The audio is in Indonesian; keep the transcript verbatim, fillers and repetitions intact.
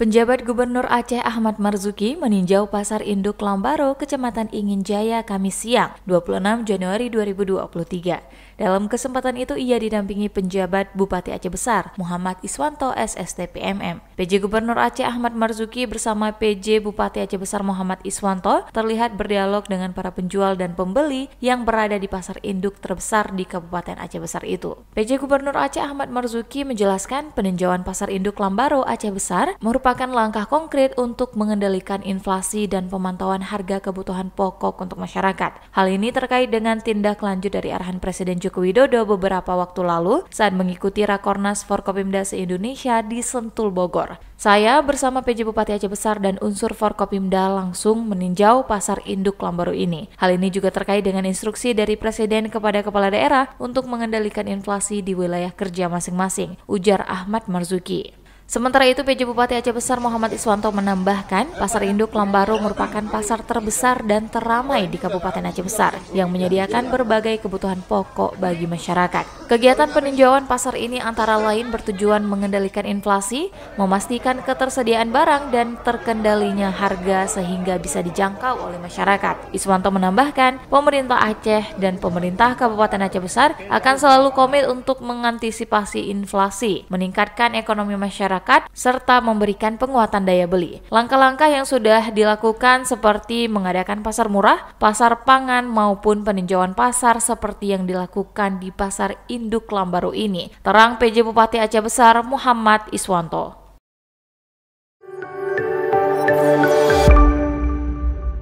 Penjabat Gubernur Aceh Achmad Marzuki meninjau Pasar Induk Lambaro, Kecamatan Ingin Jaya, Kamis siang, dua puluh enam Januari dua ribu dua puluh tiga. Dalam kesempatan itu ia didampingi penjabat Bupati Aceh Besar, Muhammad Iswanto, S S T P M M. P J Gubernur Aceh Achmad Marzuki bersama P J Bupati Aceh Besar Muhammad Iswanto terlihat berdialog dengan para penjual dan pembeli yang berada di pasar induk terbesar di Kabupaten Aceh Besar itu. P J Gubernur Aceh Achmad Marzuki menjelaskan peninjauan Pasar Induk Lambaro Aceh Besar merupakan merupakan langkah konkret untuk mengendalikan inflasi dan pemantauan harga kebutuhan pokok untuk masyarakat. Hal ini terkait dengan tindak lanjut dari arahan Presiden Joko Widodo beberapa waktu lalu saat mengikuti Rakornas Forkopimda se-Indonesia di Sentul Bogor. Saya bersama P J Bupati Aceh Besar dan unsur Forkopimda langsung meninjau Pasar Induk Lambaro ini. Hal ini juga terkait dengan instruksi dari Presiden kepada kepala daerah untuk mengendalikan inflasi di wilayah kerja masing-masing, ujar Achmad Marzuki. Sementara itu, P J Bupati Aceh Besar Muhammad Iswanto menambahkan, Pasar Induk Lambaro merupakan pasar terbesar dan teramai di Kabupaten Aceh Besar yang menyediakan berbagai kebutuhan pokok bagi masyarakat. Kegiatan peninjauan pasar ini antara lain bertujuan mengendalikan inflasi, memastikan ketersediaan barang dan terkendalinya harga sehingga bisa dijangkau oleh masyarakat. Iswanto menambahkan, pemerintah Aceh dan pemerintah Kabupaten Aceh Besar akan selalu komit untuk mengantisipasi inflasi, meningkatkan ekonomi masyarakat, serta memberikan penguatan daya beli. Langkah-langkah yang sudah dilakukan seperti mengadakan pasar murah, pasar pangan maupun peninjauan pasar seperti yang dilakukan di Pasar Induk Lambaro ini, terang P J Bupati Aceh Besar Muhammad Iswanto.